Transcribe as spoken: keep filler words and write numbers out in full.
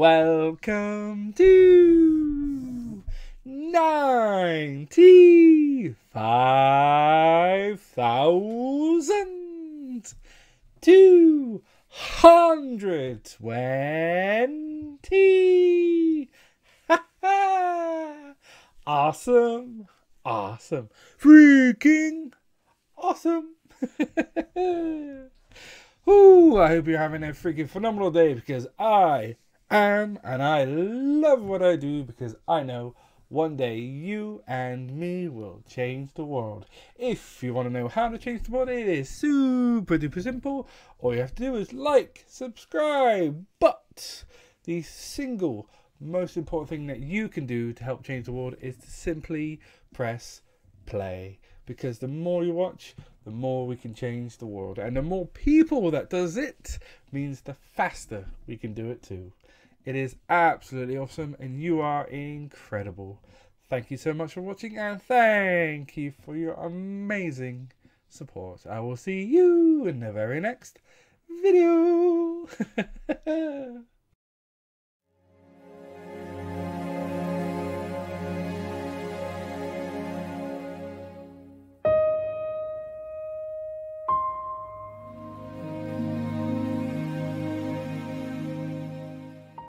Welcome to ninety-five thousand two hundred twenty. Awesome, awesome, freaking awesome. Ooh, I hope you're having a freaking phenomenal day, because I am, and I love what I do, because I know one day you and me will change the world. If you want to know how to change the world, it is super duper simple. All you have to do is like, subscribe, but the single most important thing that you can do to help change the world is to simply press play, because the more you watch, the more we can change the world, and the more people that does it means the faster we can do it too. It is absolutely awesome, and you are incredible. Thank you so much for watching, and thank you for your amazing support. I will see you in the very next video.